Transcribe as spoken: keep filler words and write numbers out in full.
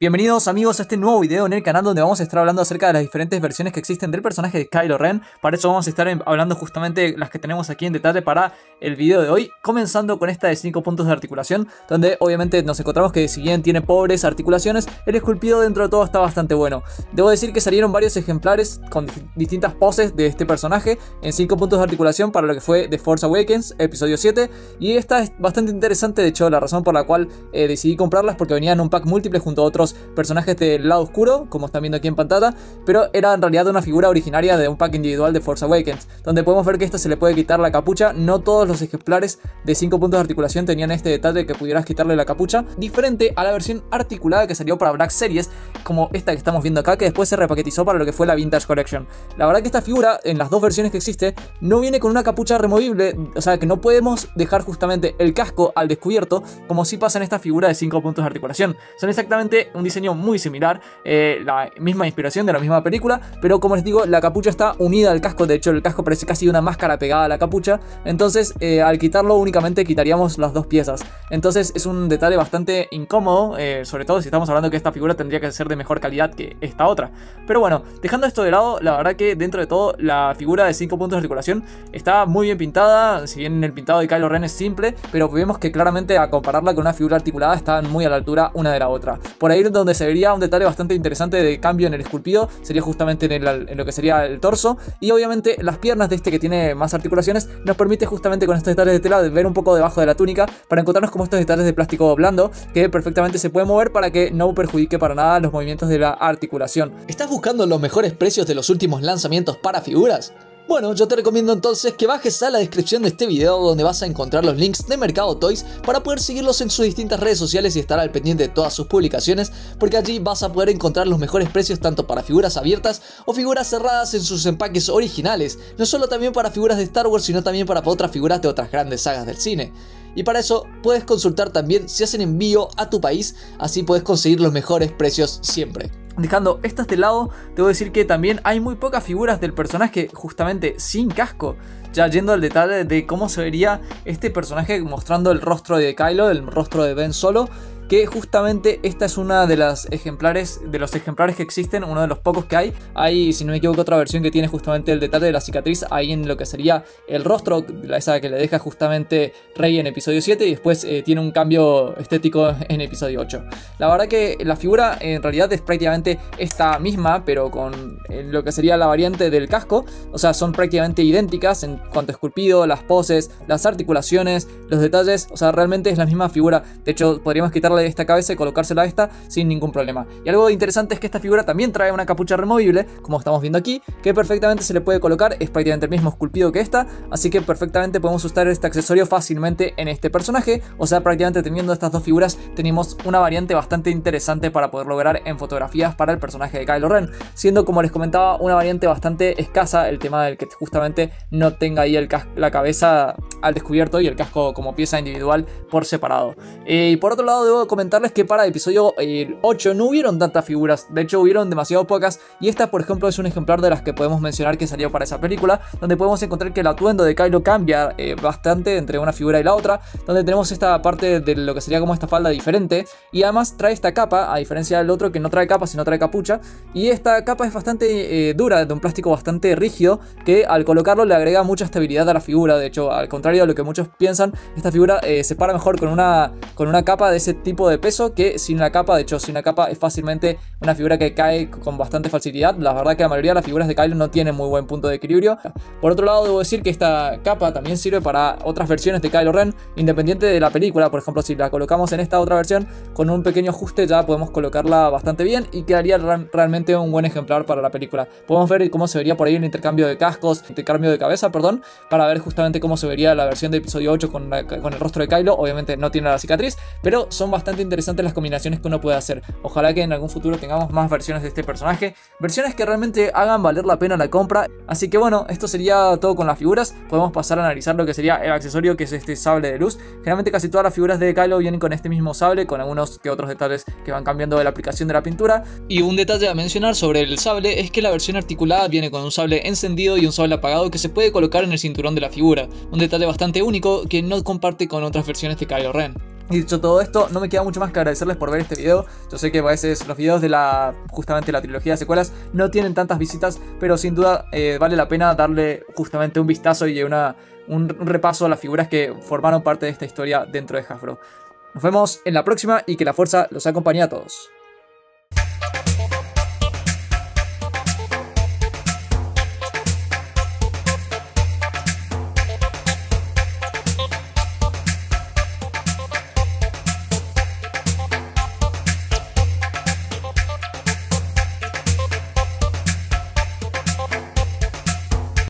Bienvenidos amigos a este nuevo video en el canal donde vamos a estar hablando acerca de las diferentes versiones que existen del personaje de Kylo Ren. Para eso vamos a estar hablando justamente las que tenemos aquí en detalle para el video de hoy, comenzando con esta de cinco puntos de articulación, donde obviamente nos encontramos que si bien tiene pobres articulaciones, el esculpido dentro de todo está bastante bueno. Debo decir que salieron varios ejemplares con distintas poses de este personaje en cinco puntos de articulación para lo que fue The Force Awakens, episodio siete, y esta es bastante interesante. De hecho, la razón por la cual eh, decidí comprarlas porque venía en un pack múltiple junto a otros personajes del lado oscuro, como están viendo aquí en pantalla, pero era en realidad una figura originaria de un pack individual de Force Awakens, donde podemos ver que esta se le puede quitar la capucha. No todos los ejemplares de cinco puntos de articulación tenían este detalle que pudieras quitarle la capucha, diferente a la versión articulada que salió para Black Series, como esta que estamos viendo acá, que después se repaquetizó para lo que fue la Vintage Collection. La verdad que esta figura, en las dos versiones que existe, no viene con una capucha removible, o sea que no podemos dejar justamente el casco al descubierto, como si pasa en esta figura de cinco puntos de articulación. Son exactamente un diseño muy similar, eh, la misma inspiración de la misma película, pero como les digo, la capucha está unida al casco. De hecho, el casco parece casi una máscara pegada a la capucha, entonces eh, al quitarlo únicamente quitaríamos las dos piezas, entonces es un detalle bastante incómodo, eh, sobre todo si estamos hablando que esta figura tendría que ser de mejor calidad que esta otra. Pero bueno, dejando esto de lado, la verdad que dentro de todo la figura de cinco puntos de articulación está muy bien pintada. Si bien el pintado de Kylo Ren es simple, pero vemos que claramente a compararla con una figura articulada están muy a la altura una de la otra. Por ahí donde se vería un detalle bastante interesante de cambio en el esculpido sería justamente en, el, en lo que sería el torso, y obviamente las piernas de este que tiene más articulaciones nos permite justamente con estos detalles de tela ver un poco debajo de la túnica para encontrarnos como estos detalles de plástico blando que perfectamente se pueden mover para que no perjudique para nada los movimientos de la articulación. ¿Estás buscando los mejores precios de los últimos lanzamientos para figuras? Bueno, yo te recomiendo entonces que bajes a la descripción de este video, donde vas a encontrar los links de Mercado Toys para poder seguirlos en sus distintas redes sociales y estar al pendiente de todas sus publicaciones, porque allí vas a poder encontrar los mejores precios tanto para figuras abiertas o figuras cerradas en sus empaques originales, no solo también para figuras de Star Wars, sino también para otras figuras de otras grandes sagas del cine. Y para eso puedes consultar también si hacen envío a tu país, así puedes conseguir los mejores precios siempre. Dejando estas de lado, debo decir que también hay muy pocas figuras del personaje justamente sin casco. Ya yendo al detalle de cómo se vería este personaje mostrando el rostro de Kylo, el rostro de Ben Solo, que justamente esta es una de las ejemplares, de los ejemplares que existen, uno de los pocos que hay. Hay, si no me equivoco, otra versión que tiene justamente el detalle de la cicatriz ahí en lo que sería el rostro, esa que le deja justamente Rey en episodio siete, y después eh, tiene un cambio estético en episodio ocho. La verdad que la figura en realidad es prácticamente esta misma, pero con lo que sería la variante del casco. O sea, son prácticamente idénticas en cuanto a esculpido, las poses, las articulaciones, los detalles. O sea, realmente es la misma figura. De hecho, podríamos quitarla de esta cabeza y colocársela a esta sin ningún problema. Y algo interesante es que esta figura también trae una capucha removible, como estamos viendo aquí, que perfectamente se le puede colocar. Es prácticamente el mismo esculpido que esta, así que perfectamente podemos usar este accesorio fácilmente en este personaje. O sea, prácticamente teniendo estas dos figuras tenemos una variante bastante interesante para poder lograr en fotografías para el personaje de Kylo Ren, siendo, como les comentaba, una variante bastante escasa el tema del que justamente no tenga ahí el la cabeza al descubierto y el casco como pieza individual por separado. Eh, y por otro lado, debo comentarles que para episodio ocho no hubieron tantas figuras, de hecho hubieron demasiado pocas, y esta por ejemplo es un ejemplar de las que podemos mencionar que salió para esa película, donde podemos encontrar que el atuendo de Kylo cambia eh, bastante entre una figura y la otra, donde tenemos esta parte de lo que sería como esta falda diferente, y además trae esta capa, a diferencia del otro que no trae capa sino trae capucha, y esta capa es bastante eh, dura, de un plástico bastante rígido, que al colocarlo le agrega mucha estabilidad a la figura. De hecho, al contrario de lo que muchos piensan, esta figura eh, se para mejor con una, con una capa de ese tipo de peso que sin la capa. De hecho, sin la capa es fácilmente una figura que cae con bastante facilidad. La verdad que la mayoría de las figuras de Kylo no tienen muy buen punto de equilibrio. Por otro lado, debo decir que esta capa también sirve para otras versiones de Kylo Ren, independiente de la película. Por ejemplo, si la colocamos en esta otra versión, con un pequeño ajuste ya podemos colocarla bastante bien y quedaría realmente un buen ejemplar para la película. Podemos ver cómo se vería por ahí el intercambio de cascos, intercambio de cabeza, perdón, para ver justamente cómo se vería la versión de episodio ocho con, la, con el rostro de Kylo. Obviamente no tiene la cicatriz, pero son bastante interesantes las combinaciones que uno puede hacer. Ojalá que en algún futuro tengamos más versiones de este personaje, versiones que realmente hagan valer la pena la compra. Así que bueno, esto sería todo con las figuras. Podemos pasar a analizar lo que sería el accesorio, que es este sable de luz. Generalmente casi todas las figuras de Kylo vienen con este mismo sable, con algunos que otros detalles que van cambiando de la aplicación de la pintura. Y un detalle a mencionar sobre el sable es que la versión articulada viene con un sable encendido y un sable apagado que se puede colocar en el cinturón de la figura, un detalle bastante único que no comparte con otras versiones de Kylo Ren. Y dicho todo esto, no me queda mucho más que agradecerles por ver este video. Yo sé que a veces los videos de la justamente la trilogía de secuelas no tienen tantas visitas, pero sin duda eh, vale la pena darle justamente un vistazo y una, un repaso a las figuras que formaron parte de esta historia dentro de Hasbro. Nos vemos en la próxima y que la fuerza los acompañe a todos.